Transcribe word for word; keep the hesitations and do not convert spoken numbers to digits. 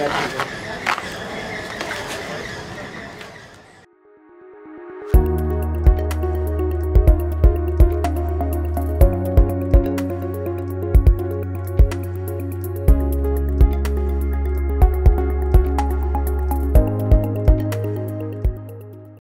I got you.